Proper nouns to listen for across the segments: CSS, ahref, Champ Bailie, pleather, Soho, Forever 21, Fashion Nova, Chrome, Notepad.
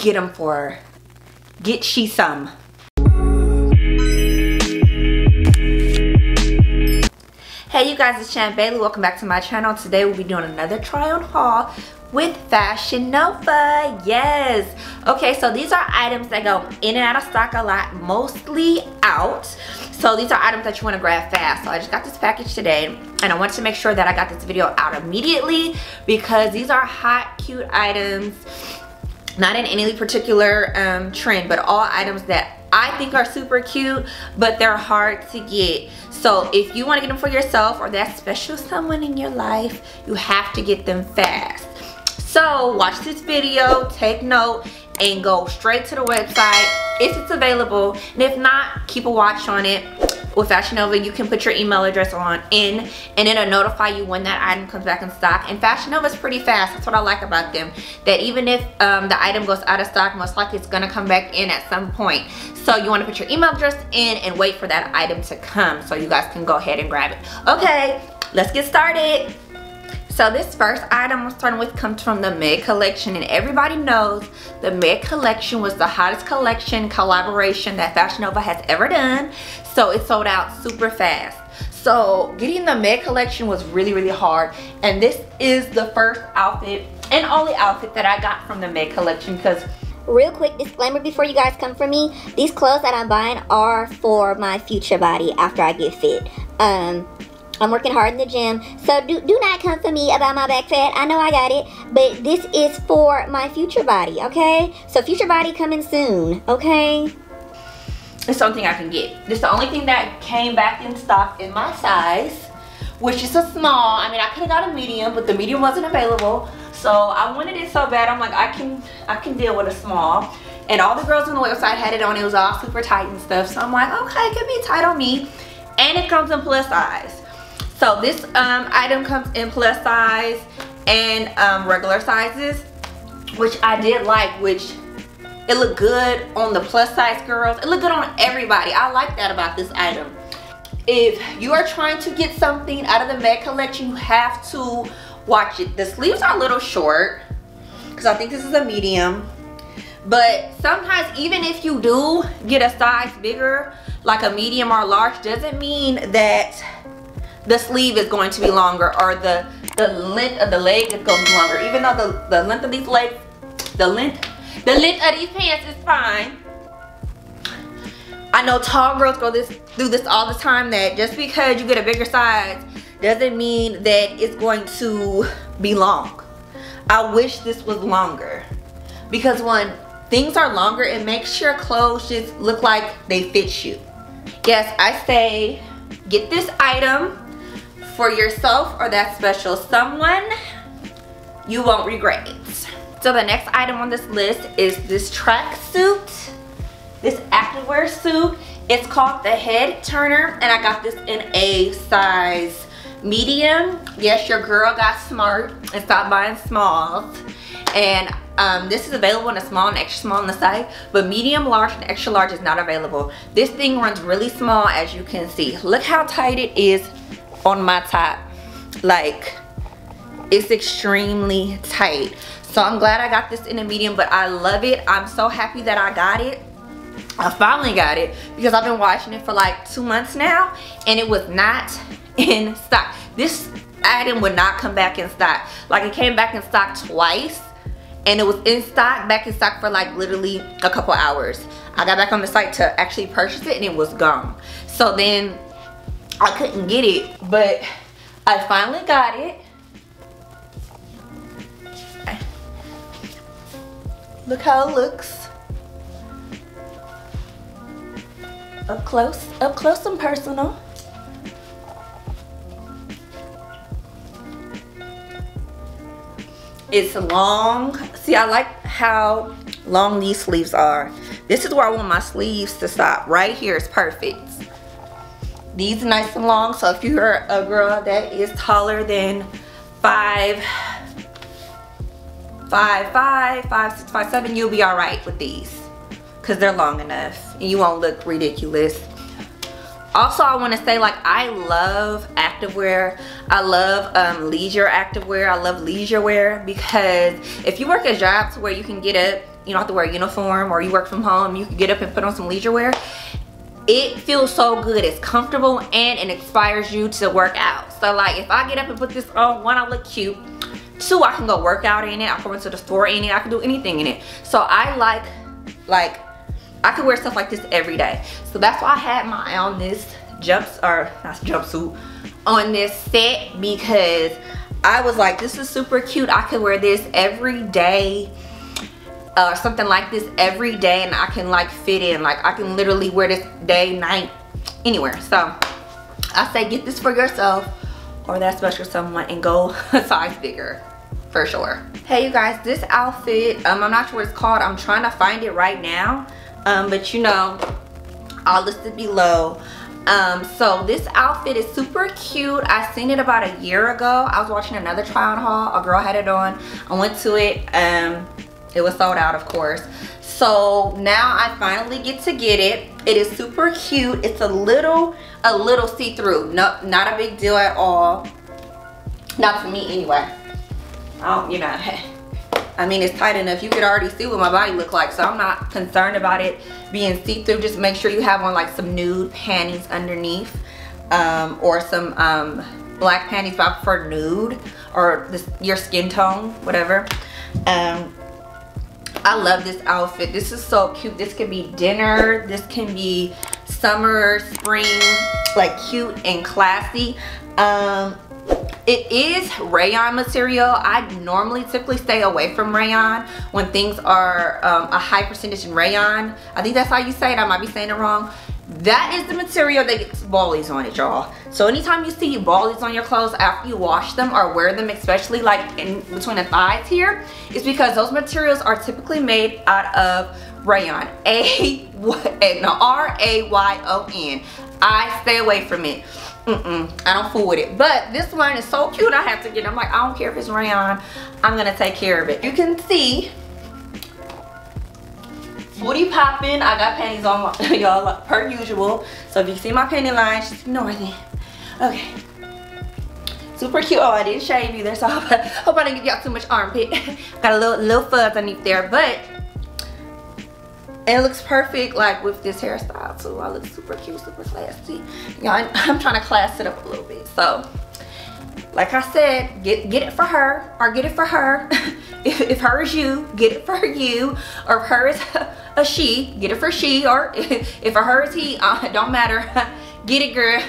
Get them for her. Get she some. Hey you guys, it's Champ Bailie. Welcome back to my channel. Today we'll be doing another try on haul with Fashion Nova. Yes. Okay, so these are items that go in and out of stock a lot, mostly out. So these are items that you want to grab fast. So I just got this package today and I wanted to make sure that I got this video out immediately because these are hot, cute items. Not in any particular trend, but all items that I think are super cute, but they're hard to get. So if you want to get them for yourself or that special someone in your life, you have to get them fast. So watch this video, take note, and go straight to the website if it's available. And if not, keep a watch on it. With Fashion Nova, you can put your email address on in and it'll notify you when that item comes back in stock. And Fashion Nova's pretty fast. That's what I like about them, that even if the item goes out of stock, most likely it's gonna come back in at some point. So you want to put your email address in and wait for that item to come so you guys can go ahead and grab it. Okay, let's get started. So this first item I'm starting with comes from the Med collection, and everybody knows the Med collection was the hottest collection collaboration that Fashion Nova has ever done. So it sold out super fast. So getting the Med collection was really, really hard. And this is the first outfit and only outfit that I got from the Med collection because real quick disclaimer before you guys come for me, these clothes that I'm buying are for my future body after I get fit. I'm working hard in the gym, so do not come for me about my back fat. I know I got it, but this is for my future body, okay? So future body coming soon, okay? It's something I can get. This is the only thing that came back in stock in my size, which is a small. I mean, I could have got a medium, but the medium wasn't available. So I wanted it so bad, I'm like, I can deal with a small. And all the girls on the website had it on. It was all super tight and stuff. So I'm like, okay, it could be tight on me. And it comes in plus size. So this item comes in plus size and regular sizes, which I did like, which it looked good on the plus size girls. It looked good on everybody. I like that about this item. If you are trying to get something out of the Med collection, you have to watch it. The sleeves are a little short because I think this is a medium. But sometimes even if you do get a size bigger, like a medium or a large, doesn't mean that the sleeve is going to be longer or the length of the leg is going to be longer. Even though the length of these legs, the length of these pants is fine. I know tall girls go through this all the time, that just because you get a bigger size doesn't mean that it's going to be long. I wish this was longer, because when things are longer, it makes your clothes just look like they fit you. Yes, I say get this item for yourself or that special someone. You won't regret it. So the next item on this list is this tracksuit, this activewear suit. It's called the Head Turner, and I got this in a size medium. Yes, your girl got smart and stopped buying smalls. And this is available in a small and extra small on the site, but medium, large, and extra large is not available. This thing runs really small, as you can see. Look how tight it is on my top. Like, it's extremely tight. So I'm glad I got this in a medium, but I love it. I'm so happy that I got it. I finally got it because I've been watching it for like 2 months now, and it was not in stock. This item would not come back in stock. Like, it came back in stock twice. And it was in stock, back in stock for like literally a couple hours. I got back on the site to actually purchase it and it was gone. So then I couldn't get it, but I finally got it. Look how it looks. Up close and personal. It's long. See, I like how long these sleeves are. This is where I want my sleeves to stop. Right here is perfect. These are nice and long. So if you're a girl that is taller than 5'5", 5'6", 5'7", you'll be all right with these because they're long enough and you won't look ridiculous. Also, I want to say, like, I love activewear. I love leisure activewear. I love leisure wear because if you work a job to where you can get up you don't have to wear a uniform, or you work from home, you can get up and put on some leisure wear. It feels so good, it's comfortable, and it inspires you to work out. So like, if I get up and put this on, one, I look cute. Two, I can go work out in it, I can go to the store in it, I can do anything in it. So I like I could wear stuff like this every day. So that's why I had my eye on this jumpsuit on this set, because I was like, this is super cute, I could wear this every day. Or something like this every day, and I can like fit in, like I can literally wear this day, night, anywhere. So I say get this for yourself or that special someone, and go a size bigger for sure. Hey you guys, this outfit, I'm not sure what it's called, I'm trying to find it right now, but you know, I'll list it below. So this outfit is super cute. I seen it about a year ago. I was watching another try on haul, a girl had it on, I went to it, it was sold out, of course. So now I finally get to get it. It is super cute. It's a little see-through. No, not a big deal at all. Not for me anyway. You know, I mean, it's tight enough. You could already see what my body looked like, so I'm not concerned about it being see-through. Just make sure you have on like some nude panties underneath, or some black panties, but I prefer nude, or your skin tone, whatever. I love this outfit. This is so cute. This can be dinner, this can be summer, spring, like cute and classy. It is rayon material. I typically stay away from rayon when things are a high percentage in rayon. I think that's how you say it, I might be saying it wrong. That is the material that gets baileys on it, y'all. So anytime you see baileys on your clothes after you wash them or wear them, especially like in between the thighs here, it's because those materials are typically made out of rayon. R-A-Y-O-N. I stay away from it. I don't fool with it. But this one is so cute, I have to get it. I'm like, I don't care if it's rayon, I'm gonna take care of it. You can see booty popping. I got panties on, y'all, per usual. So if you see my panty line, just ignore them. Okay. Super cute. Oh, I didn't shave either, so I hope I didn't give y'all too much armpit. Got a little fuzz underneath there, but it looks perfect like with this hairstyle too. I look super cute, super classy. Y'all, I'm trying to class it up a little bit. So like I said, get it for her, or get it for her. If her is you, get it for you. Or if her is a she, get it for she. Or if her is he, it don't matter. Get it, girl,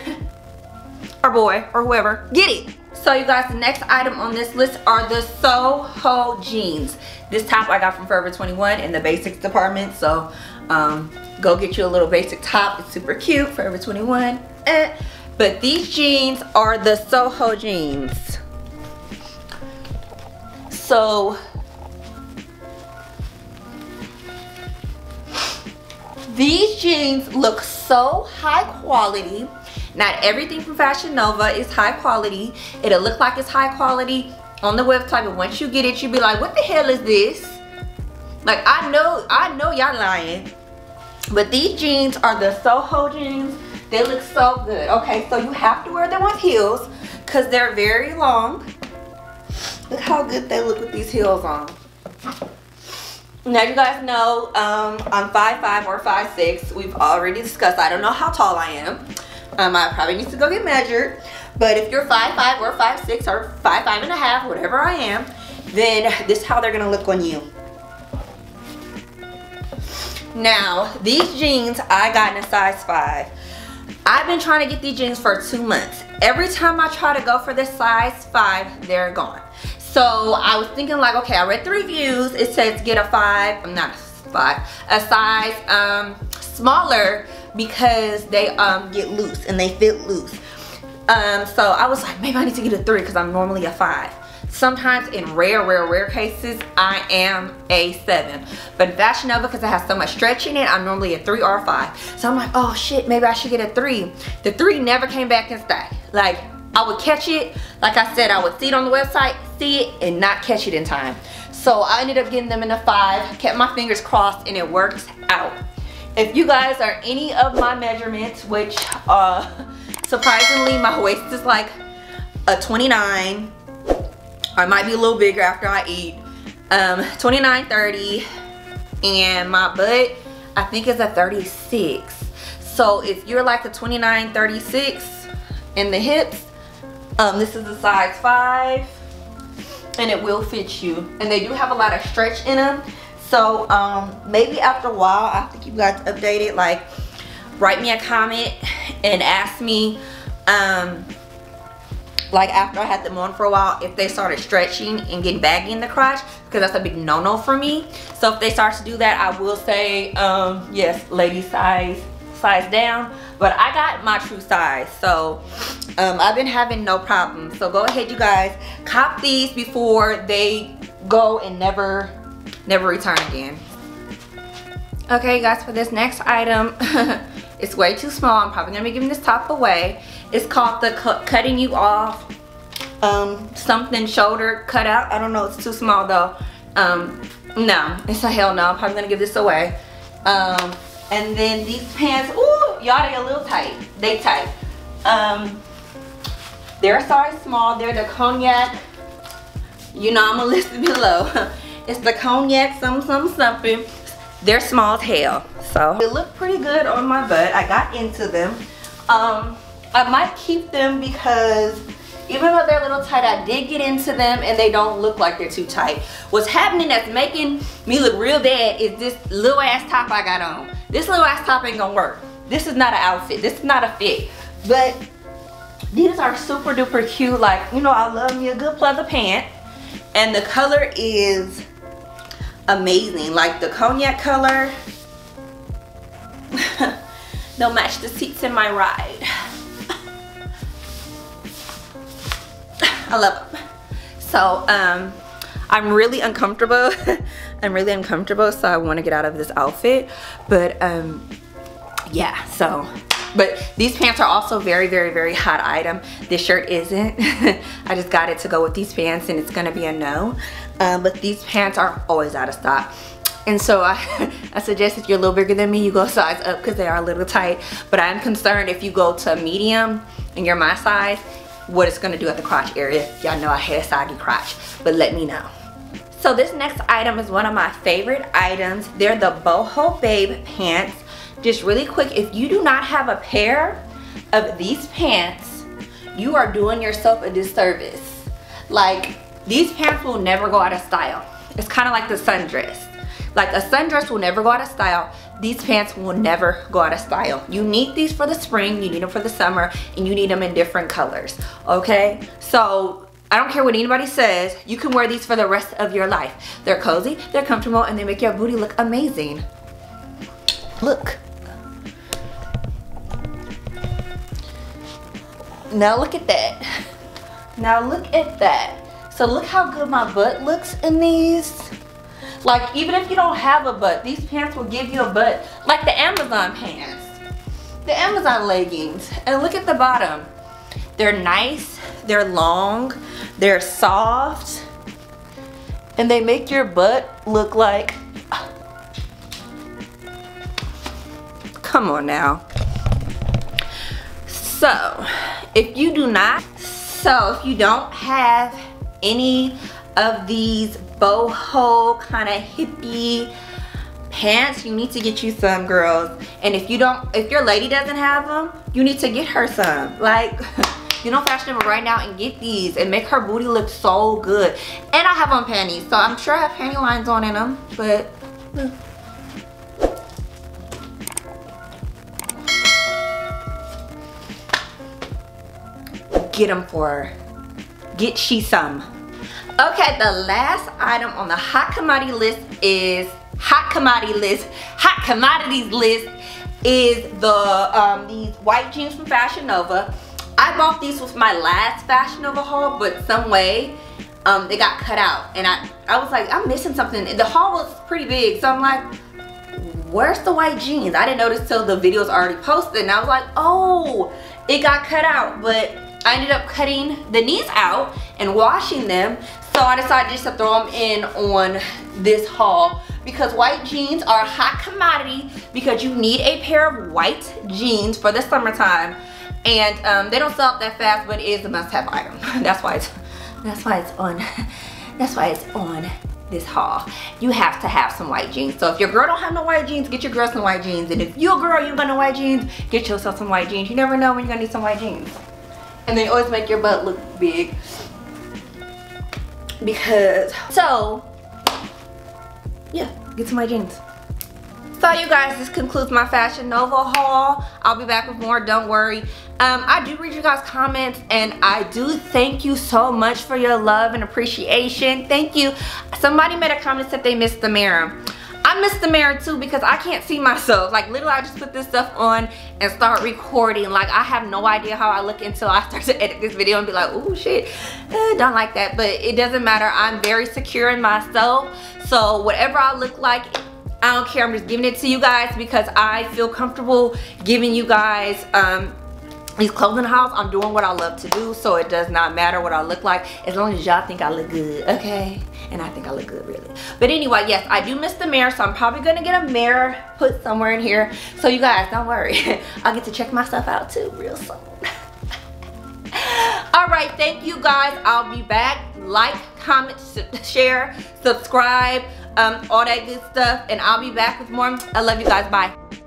or boy, or whoever. Get it. So you guys, the next item on this list are the Soho jeans. This top I got from Forever 21 in the basics department. So go get you a little basic top. It's super cute, Forever 21. But these jeans are the Soho jeans. So these jeans look so high quality. Not everything from Fashion Nova is high quality. It'll look like it's high quality on the website, but once you get it, you'll be like, what the hell is this? Like, I know y'all lying. But these jeans are the Soho jeans. They look so good. Okay, so you have to wear them with heels because they're very long. Look how good they look with these heels on. Now you guys know I'm 5'5" or 5'6". We've already discussed. I don't know how tall I am. I probably need to go get measured. But if you're 5'5" or 5'6" or 5'5½", whatever I am, then this is how they're gonna look on you. Now these jeans I got in a size 5. I've been trying to get these jeans for 2 months. Every time I try to go for the size 5, they're gone. So I was thinking like, okay, I read the reviews, it says get a 5, I'm not a 5, a size smaller because they get loose and they fit loose. So I was like, maybe I need to get a 3 because I'm normally a 5. Sometimes in rare cases, I am a 7. But in Fashion Nova, because it has so much stretch in it, I'm normally a 3 or a 5. So I'm like, oh shit, maybe I should get a 3. The 3 never came back and stayed. Like, I would catch it. Like I said, I would see it on the website, see it, and not catch it in time. So I ended up getting them in a 5, kept my fingers crossed, and it worked out. If you guys are any of my measurements, which surprisingly, my waist is like a 29. I might be a little bigger after I eat. 29, 30, and my butt I think is a 36. So if you're like a 29, 36 in the hips, this is a size 5 and it will fit you. And they do have a lot of stretch in them. So maybe after a while, I think you guys updated, like write me a comment and ask me like after I had them on for a while if they started stretching and getting baggy in the crotch, because that's a big no-no for me. So if they start to do that, I will say yes, lady size down, but I got my true size. So I've been having no problem. So go ahead, you guys, cop these before they go and never return again. Okay, guys, for this next item, it's way too small. I'm probably gonna be giving this top away. It's called the cutting you off something shoulder cutout. I don't know, it's too small though. No, it's a hell no. I'm probably gonna give this away. And then these pants, ooh, y'all, they a little tight. They tight. They're size small. They're the cognac. You know I'm gonna list it below. It's the cognac something. They're small as hell. So they look pretty good on my butt. I got into them. I might keep them because even though they're a little tight, I did get into them and they don't look like they're too tight. What's happening that's making me look real bad is this little ass top I got on. This little ass top ain't gonna work. This is not an outfit. This is not a fit. But these are super duper cute. Like, you know, I love me a good pleather pant. And the color is amazing. Like the cognac color. They'll match the seats in my ride. I love them. So I'm really uncomfortable. So I want to get out of this outfit, but yeah. So but these pants are also very, very, very hot item. This shirt isn't. I just got it to go with these pants and it's gonna be a no. But these pants are always out of stock, and so I suggest if you're a little bigger than me, you go size up because they are a little tight. But I'm concerned if you go to medium and you're my size, what it's gonna do at the crotch area. Y'all know I had a soggy crotch, but let me know. So this next item is one of my favorite items. They're the boho babe pants. Just really quick, if you do not have a pair of these pants, you are doing yourself a disservice. Like, these pants will never go out of style. It's kind of like the sundress. Like, a sundress will never go out of style. These pants will never go out of style. You need these for the spring, you need them for the summer, and you need them in different colors, okay? So, I don't care what anybody says, you can wear these for the rest of your life. They're cozy, they're comfortable, and they make your booty look amazing. Look. Now look at that. Now look at that. So look how good my butt looks in these. Like, even if you don't have a butt, these pants will give you a butt. Like the Amazon pants, the Amazon leggings. And look at the bottom. They're nice, they're long, they're soft, and they make your butt look like, come on now. So if you don't have any of these boho kind of hippie pants, you need to get you some, girls. And if your lady doesn't have them, you need to get her some. Like, you know, Fashion Nova right now and get these and make her booty look so good. And I have on panties, so I'm sure I have panty lines on in them, but get them for her. Get she some. Okay, the last item on the hot commodity list is hot commodities list is the these white jeans from Fashion Nova. I bought these with my last Fashion Nova haul, but some way they got cut out, and I was like, I'm missing something. The haul was pretty big, so I'm like, where's the white jeans? I didn't notice till the video's already posted, and I was like, oh, it got cut out. But I ended up cutting the knees out and washing them, so I decided just to throw them in on this haul, because white jeans are a hot commodity, because you need a pair of white jeans for the summertime. And they don't sell out that fast, but it is a must-have item. That's why it's on this haul, you have to have some white jeans. So if your girl don't have no white jeans, get your girl some white jeans. And if you a girl, you got no white jeans, get yourself some white jeans. You never know when you're gonna need some white jeans. And they always make your butt look big. Yeah, get some white jeans. So you guys, this concludes my Fashion Nova haul. I'll be back with more, don't worry. I do read you guys' comments, and I do thank you so much for your love and appreciation. Thank you. Somebody made a comment that they missed the mirror. I miss the mirror too, because I can't see myself. Like, literally, I just put this stuff on and start recording. Like, I have no idea how I look until I start to edit this video and be like, oh shit, don't like that. But it doesn't matter. I'm very secure in myself. So whatever I look like, I don't care. I'm just giving it to you guys because I feel comfortable giving you guys these clothing hauls. I'm doing what I love to do, so it does not matter what I look like as long as y'all think I look good, okay? And I think I look good, really. But anyway, yes, I do miss the mirror, so I'm probably gonna get a mirror put somewhere in here. So you guys, don't worry. I'll get to check myself out too real soon. All right, thank you guys. I'll be back. Like, comment, share, subscribe, all that good stuff. And I'll be back with more. I love you guys. Bye.